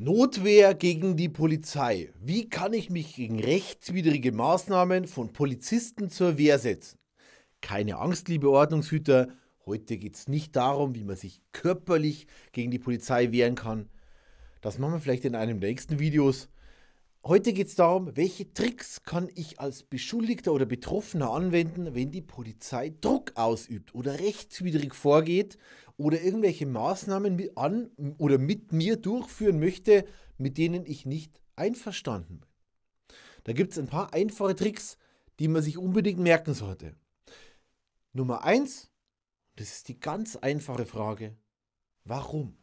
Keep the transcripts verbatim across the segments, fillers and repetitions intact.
Notwehr gegen die Polizei. Wie kann ich mich gegen rechtswidrige Maßnahmen von Polizisten zur Wehr setzen? Keine Angst, liebe Ordnungshüter, heute geht es nicht darum, wie man sich körperlich gegen die Polizei wehren kann. Das machen wir vielleicht in einem der nächsten Videos. Heute geht es darum, welche Tricks kann ich als Beschuldigter oder Betroffener anwenden, wenn die Polizei Druck ausübt oder rechtswidrig vorgeht oder irgendwelche Maßnahmen mit an oder mit mir durchführen möchte, mit denen ich nicht einverstanden bin. Da gibt es ein paar einfache Tricks, die man sich unbedingt merken sollte. Nummer eins, das ist die ganz einfache Frage, warum?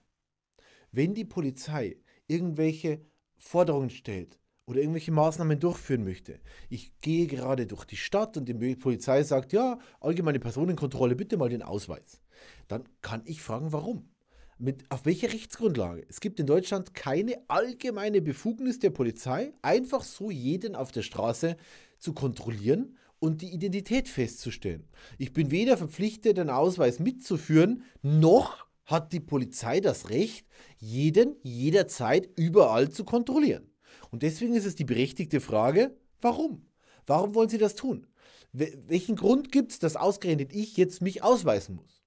Wenn die Polizei irgendwelche Forderungen stellt oder irgendwelche Maßnahmen durchführen möchte. Ich gehe gerade durch die Stadt und die Polizei sagt, ja, allgemeine Personenkontrolle, bitte mal den Ausweis. Dann kann ich fragen, warum? Mit, auf welcher Rechtsgrundlage? Es gibt in Deutschland keine allgemeine Befugnis der Polizei, einfach so jeden auf der Straße zu kontrollieren und die Identität festzustellen. Ich bin weder verpflichtet, einen Ausweis mitzuführen, noch hat die Polizei das Recht, jeden, jederzeit, überall zu kontrollieren. Und deswegen ist es die berechtigte Frage, warum? Warum wollen sie das tun? Welchen Grund gibt es, dass ausgerechnet ich jetzt mich ausweisen muss?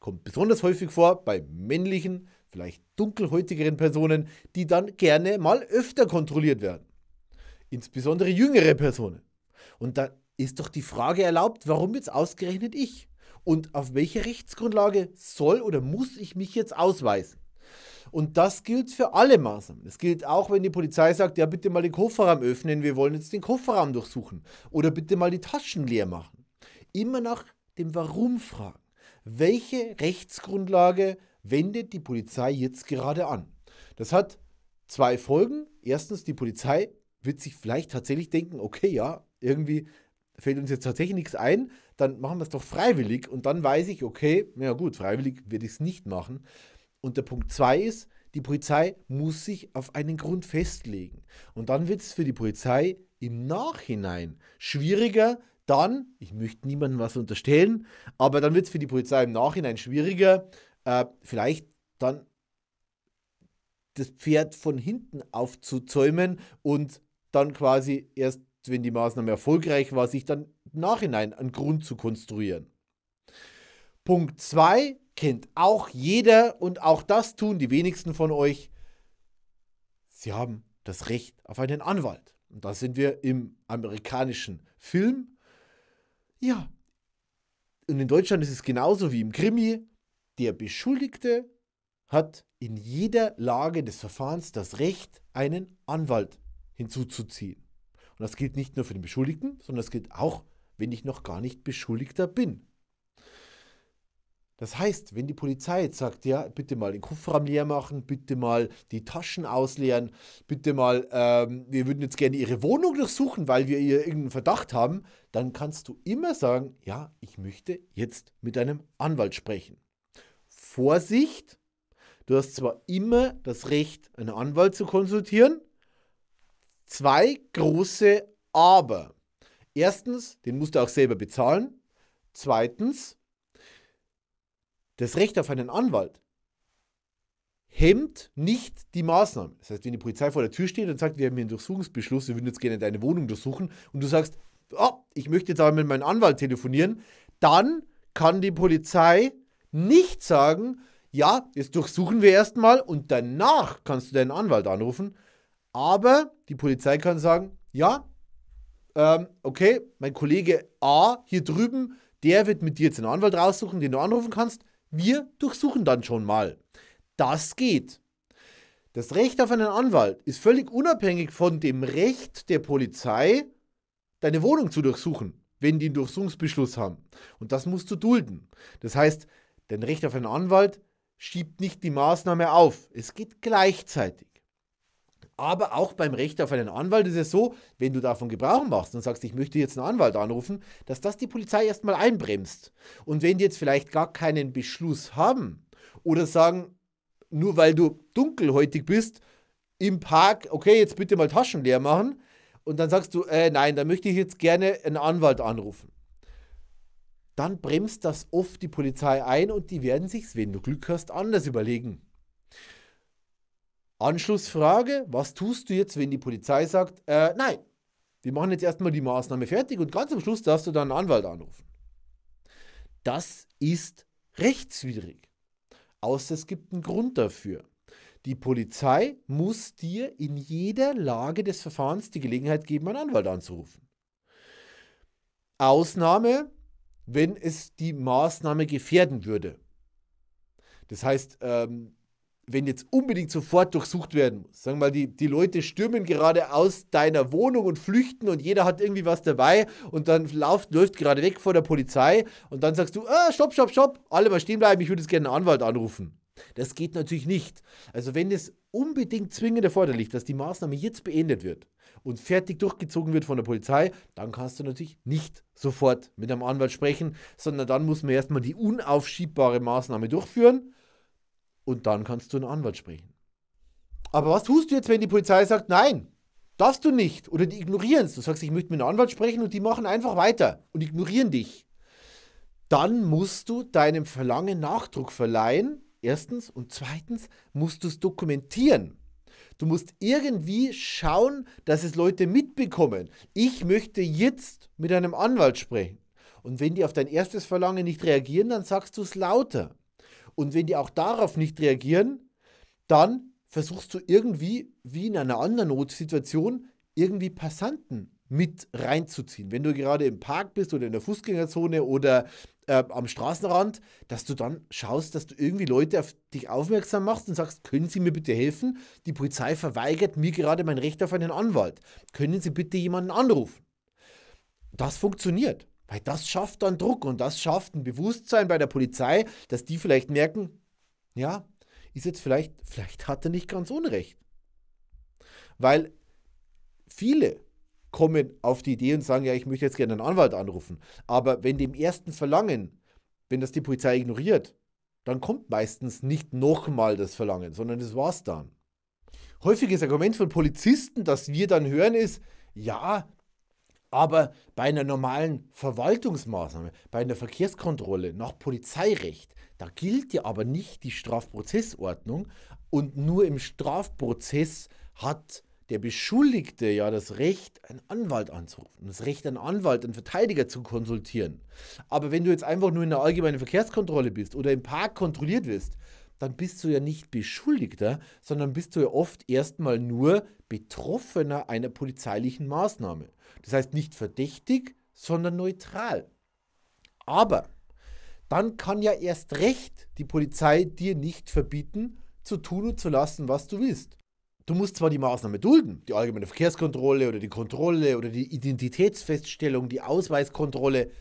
Kommt besonders häufig vor bei männlichen, vielleicht dunkelhäutigeren Personen, die dann gerne mal öfter kontrolliert werden. Insbesondere jüngere Personen. Und da ist doch die Frage erlaubt, warum jetzt ausgerechnet ich? Und auf welche Rechtsgrundlage soll oder muss ich mich jetzt ausweisen? Und das gilt für alle Maßnahmen. Es gilt auch, wenn die Polizei sagt, ja bitte mal den Kofferraum öffnen, wir wollen jetzt den Kofferraum durchsuchen. Oder bitte mal die Taschen leer machen. Immer nach dem Warum fragen. Welche Rechtsgrundlage wendet die Polizei jetzt gerade an? Das hat zwei Folgen. Erstens, die Polizei wird sich vielleicht tatsächlich denken, okay, ja, irgendwie fällt uns jetzt tatsächlich nichts ein, dann machen wir es doch freiwillig und dann weiß ich, okay, na gut, freiwillig werde ich es nicht machen. Und der Punkt zwei ist, die Polizei muss sich auf einen Grund festlegen. Und dann wird es für die Polizei im Nachhinein schwieriger, dann, ich möchte niemandem was unterstellen, aber dann wird es für die Polizei im Nachhinein schwieriger, äh, vielleicht dann das Pferd von hinten aufzuzäumen und dann quasi erst, wenn die Maßnahme erfolgreich war, sich dann im Nachhinein einen Grund zu konstruieren. Punkt zwei kennt auch jeder und auch das tun die wenigsten von euch. Sie haben das Recht auf einen Anwalt. Und da sind wir im amerikanischen Film. Ja, und in Deutschland ist es genauso wie im Krimi. Der Beschuldigte hat in jeder Lage des Verfahrens das Recht, einen Anwalt hinzuzuziehen. Und das gilt nicht nur für den Beschuldigten, sondern das gilt auch, wenn ich noch gar nicht Beschuldigter bin. Das heißt, wenn die Polizei jetzt sagt, ja, bitte mal den Kofferraum leer machen, bitte mal die Taschen ausleeren, bitte mal, ähm, wir würden jetzt gerne Ihre Wohnung durchsuchen, weil wir ihr irgendeinen Verdacht haben, dann kannst du immer sagen, ja, ich möchte jetzt mit einem Anwalt sprechen. Vorsicht, du hast zwar immer das Recht, einen Anwalt zu konsultieren, zwei große Aber. Erstens, den musst du auch selber bezahlen. Zweitens, das Recht auf einen Anwalt hemmt nicht die Maßnahmen. Das heißt, wenn die Polizei vor der Tür steht und sagt, wir haben hier einen Durchsuchungsbeschluss, wir würden jetzt gerne deine Wohnung durchsuchen und du sagst, oh, ich möchte jetzt aber mit meinem Anwalt telefonieren, dann kann die Polizei nicht sagen, ja, jetzt durchsuchen wir erstmal und danach kannst du deinen Anwalt anrufen. Aber die Polizei kann sagen, ja, ähm, okay, mein Kollege A hier drüben, der wird mit dir jetzt einen Anwalt raussuchen, den du anrufen kannst. Wir durchsuchen dann schon mal. Das geht. Das Recht auf einen Anwalt ist völlig unabhängig von dem Recht der Polizei, deine Wohnung zu durchsuchen, wenn die einen Durchsuchungsbeschluss haben. Und das musst du dulden. Das heißt, dein Recht auf einen Anwalt schiebt nicht die Maßnahme auf. Es geht gleichzeitig. Aber auch beim Recht auf einen Anwalt ist es so, wenn du davon Gebrauch machst und sagst, ich möchte jetzt einen Anwalt anrufen, dass das die Polizei erstmal einbremst. Und wenn die jetzt vielleicht gar keinen Beschluss haben oder sagen, nur weil du dunkelhäutig bist, im Park, okay, jetzt bitte mal Taschen leer machen und dann sagst du, äh, nein, da möchte ich jetzt gerne einen Anwalt anrufen. Dann bremst das oft die Polizei ein und die werden sich's, wenn du Glück hast, anders überlegen. Anschlussfrage, was tust du jetzt, wenn die Polizei sagt, äh, nein, wir machen jetzt erstmal die Maßnahme fertig und ganz am Schluss darfst du dann einen Anwalt anrufen. Das ist rechtswidrig. Außer es gibt einen Grund dafür. Die Polizei muss dir in jeder Lage des Verfahrens die Gelegenheit geben, einen Anwalt anzurufen. Ausnahme, wenn es die Maßnahme gefährden würde. Das heißt, ähm, wenn jetzt unbedingt sofort durchsucht werden muss, sagen wir mal, die, die Leute stürmen gerade aus deiner Wohnung und flüchten und jeder hat irgendwie was dabei und dann läuft, läuft gerade weg vor der Polizei und dann sagst du, ah, stopp, stopp, stopp, alle mal stehen bleiben, ich würde jetzt gerne einen Anwalt anrufen. Das geht natürlich nicht. Also wenn es unbedingt zwingend erforderlich ist, dass die Maßnahme jetzt beendet wird und fertig durchgezogen wird von der Polizei, dann kannst du natürlich nicht sofort mit einem Anwalt sprechen, sondern dann muss man erstmal die unaufschiebbare Maßnahme durchführen. Und dann kannst du einen Anwalt sprechen. Aber was tust du jetzt, wenn die Polizei sagt, nein, darfst du nicht? Oder die ignorieren es. Du sagst, ich möchte mit einem Anwalt sprechen und die machen einfach weiter und ignorieren dich. Dann musst du deinem Verlangen Nachdruck verleihen, erstens. Und zweitens musst du es dokumentieren. Du musst irgendwie schauen, dass es Leute mitbekommen. Ich möchte jetzt mit einem Anwalt sprechen. Und wenn die auf dein erstes Verlangen nicht reagieren, dann sagst du es lauter. Und wenn die auch darauf nicht reagieren, dann versuchst du irgendwie, wie in einer anderen Notsituation, irgendwie Passanten mit reinzuziehen. Wenn du gerade im Park bist oder in der Fußgängerzone oder äh, am Straßenrand, dass du dann schaust, dass du irgendwie Leute auf dich aufmerksam machst und sagst, können Sie mir bitte helfen? Die Polizei verweigert mir gerade mein Recht auf einen Anwalt. Können Sie bitte jemanden anrufen? Das funktioniert. Weil das schafft dann Druck und das schafft ein Bewusstsein bei der Polizei, dass die vielleicht merken, ja, ist jetzt vielleicht, vielleicht hat er nicht ganz Unrecht. Weil viele kommen auf die Idee und sagen, ja, ich möchte jetzt gerne einen Anwalt anrufen. Aber wenn dem ersten Verlangen, wenn das die Polizei ignoriert, dann kommt meistens nicht nochmal das Verlangen, sondern das war's dann. Häufiges Argument von Polizisten, das wir dann hören, ist, ja, aber bei einer normalen Verwaltungsmaßnahme, bei einer Verkehrskontrolle nach Polizeirecht, da gilt ja aber nicht die Strafprozessordnung und nur im Strafprozess hat der Beschuldigte ja das Recht, einen Anwalt anzurufen, das Recht, einen Anwalt, einen Verteidiger zu konsultieren. Aber wenn du jetzt einfach nur in der allgemeinen Verkehrskontrolle bist oder im Park kontrolliert wirst, dann bist du ja nicht Beschuldigter, sondern bist du ja oft erstmal nur Betroffener einer polizeilichen Maßnahme. Das heißt nicht verdächtig, sondern neutral. Aber dann kann ja erst recht die Polizei dir nicht verbieten, zu tun und zu lassen, was du willst. Du musst zwar die Maßnahme dulden, die allgemeine Verkehrskontrolle oder die Kontrolle oder die Identitätsfeststellung, die Ausweiskontrolle,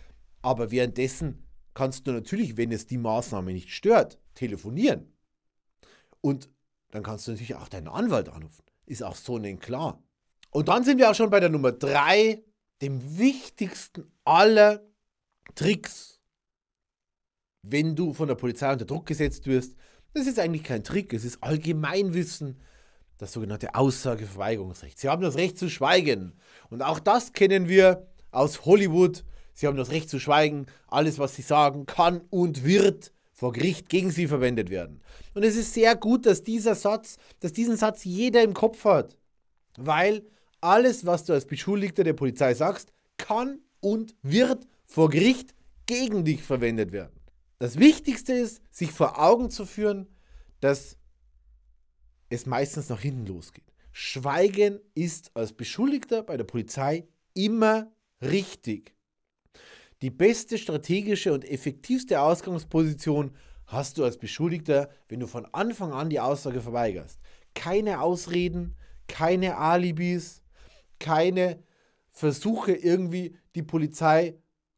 aber währenddessen kannst du natürlich, wenn es die Maßnahme nicht stört, telefonieren. Und dann kannst du natürlich auch deinen Anwalt anrufen. Ist auch so nicht klar. Und dann sind wir auch schon bei der Nummer drei, dem wichtigsten aller Tricks. Wenn du von der Polizei unter Druck gesetzt wirst, das ist eigentlich kein Trick, es ist Allgemeinwissen, das sogenannte Aussageverweigerungsrecht. Sie haben das Recht zu schweigen. Und auch das kennen wir aus Hollywood. Sie haben das Recht zu schweigen. Alles, was sie sagen, kann und wird vor Gericht gegen sie verwendet werden. Und es ist sehr gut, dass dieser Satz, dass diesen Satz jeder im Kopf hat. Weil alles, was du als Beschuldigter der Polizei sagst, kann und wird vor Gericht gegen dich verwendet werden. Das Wichtigste ist, sich vor Augen zu führen, dass es meistens nach hinten losgeht. Schweigen ist als Beschuldigter bei der Polizei immer richtig. Die beste strategische und effektivste Ausgangsposition hast du als Beschuldigter, wenn du von Anfang an die Aussage verweigerst. Keine Ausreden, keine Alibis, keine Versuche irgendwie die Polizei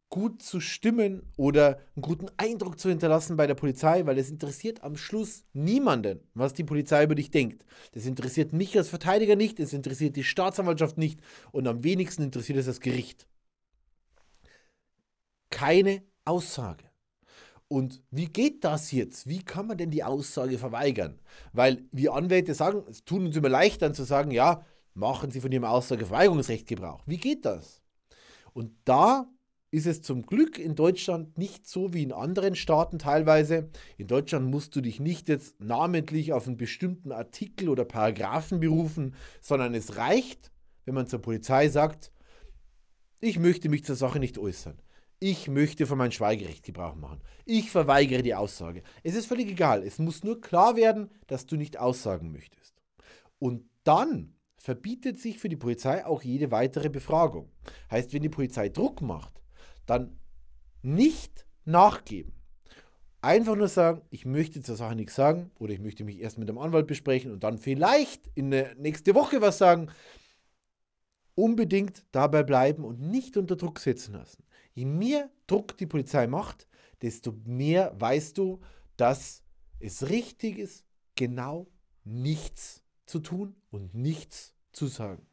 gut zu stimmen oder einen guten Eindruck zu hinterlassen bei der Polizei, weil es interessiert am Schluss niemanden, was die Polizei über dich denkt. Das interessiert mich als Verteidiger nicht, es interessiert die Staatsanwaltschaft nicht und am wenigsten interessiert es das Gericht. Keine Aussage. Und wie geht das jetzt? Wie kann man denn die Aussage verweigern? Weil wir Anwälte sagen, es tun uns immer leicht dann zu sagen, ja, machen Sie von Ihrem Aussageverweigerungsrecht Gebrauch. Wie geht das? Und da ist es zum Glück in Deutschland nicht so wie in anderen Staaten teilweise. In Deutschland musst du dich nicht jetzt namentlich auf einen bestimmten Artikel oder Paragraphen berufen, sondern es reicht, wenn man zur Polizei sagt, ich möchte mich zur Sache nicht äußern. Ich möchte von meinem Schweigerecht Gebrauch machen. Ich verweigere die Aussage. Es ist völlig egal. Es muss nur klar werden, dass du nicht aussagen möchtest. Und dann verbietet sich für die Polizei auch jede weitere Befragung. Heißt, wenn die Polizei Druck macht, dann nicht nachgeben. Einfach nur sagen, ich möchte zur Sache nichts sagen oder ich möchte mich erst mit dem Anwalt besprechen und dann vielleicht in der nächsten Woche was sagen. Unbedingt dabei bleiben und nicht unter Druck setzen lassen. Je mehr Druck die Polizei macht, desto mehr weißt du, dass es richtig ist, genau nichts zu tun und nichts zu sagen.